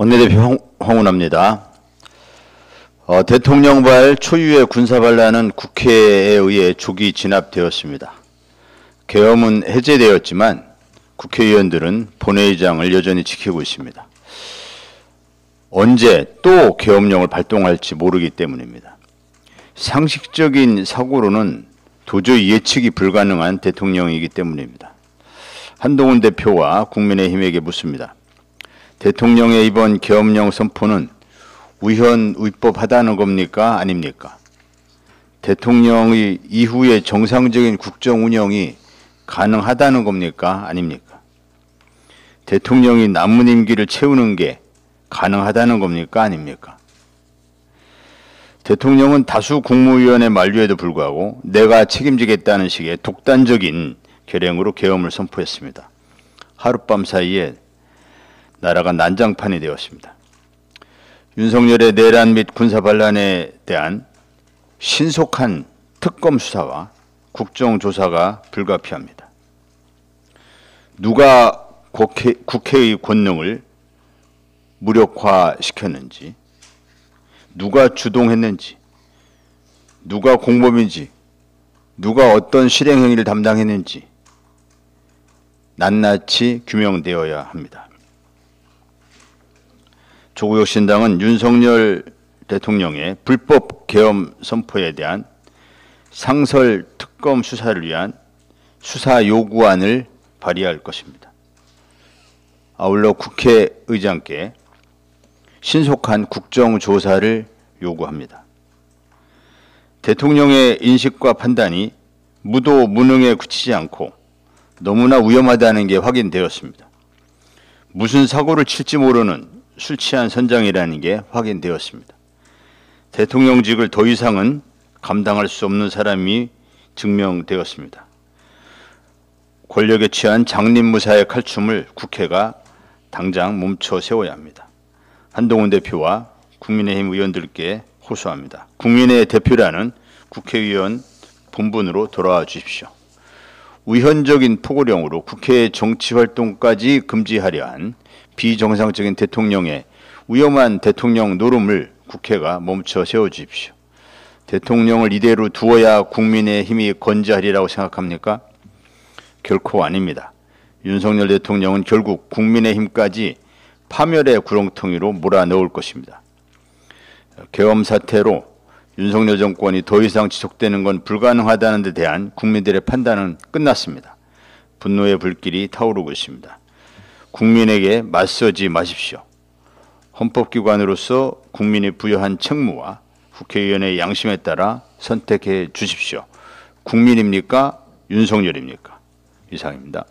원내대표 황운하입니다. 대통령발 초유의 군사반란은 국회에 의해 조기 진압되었습니다. 계엄은 해제되었지만 국회의원들은 본회의장을 여전히 지키고 있습니다. 언제 또 계엄령을 발동할지 모르기 때문입니다. 상식적인 사고로는 도저히 예측이 불가능한 대통령이기 때문입니다. 한동훈 대표와 국민의힘에게 묻습니다. 대통령의 이번 계엄령 선포는 우연위법하다는 겁니까? 아닙니까? 대통령의 이후의 정상적인 국정 운영이 가능하다는 겁니까? 아닙니까? 대통령이 남은 임기를 채우는 게 가능하다는 겁니까? 아닙니까? 대통령은 다수 국무위원의 만류에도 불구하고 내가 책임지겠다는 식의 독단적인 결행으로 계엄을 선포했습니다. 하룻밤 사이에 나라가 난장판이 되었습니다. 윤석열의 내란 및 군사반란에 대한 신속한 특검 수사와 국정조사가 불가피합니다. 누가 국회의 권능을 무력화시켰는지, 누가 주동했는지, 누가 공범인지, 누가 어떤 실행행위를 담당했는지 낱낱이 규명되어야 합니다. 조국혁신당은 윤석열 대통령의 불법 계엄 선포에 대한 상설 특검 수사를 위한 수사 요구안을 발의할 것입니다. 아울러 국회의장께 신속한 국정조사를 요구합니다. 대통령의 인식과 판단이 무도 무능에 그치지 않고 너무나 위험하다는 게 확인되었습니다. 무슨 사고를 칠지 모르는 술 취한 선장이라는 게 확인되었습니다. 대통령직을 더 이상은 감당할 수 없는 사람이 증명되었습니다. 권력에 취한 장림무사의 칼춤을 국회가 당장 멈춰 세워야 합니다. 한동훈 대표와 국민의힘 의원들께 호소합니다. 국민의 대표라는 국회의원 본분으로 돌아와 주십시오. 위헌적인 포고령으로 국회의 정치활동까지 금지하려 한 비정상적인 대통령의 위험한 대통령 노름을 국회가 멈춰 세워주십시오. 대통령을 이대로 두어야 국민의 힘이 건재하리라고 생각합니까? 결코 아닙니다. 윤석열 대통령은 결국 국민의 힘까지 파멸의 구렁텅이로 몰아넣을 것입니다. 계엄 사태로 윤석열 정권이 더 이상 지속되는 건 불가능하다는 데 대한 국민들의 판단은 끝났습니다. 분노의 불길이 타오르고 있습니다. 국민에게 맞서지 마십시오. 헌법기관으로서 국민이 부여한 책무와 국회의원의 양심에 따라 선택해 주십시오. 국민입니까? 윤석열입니까? 이상입니다.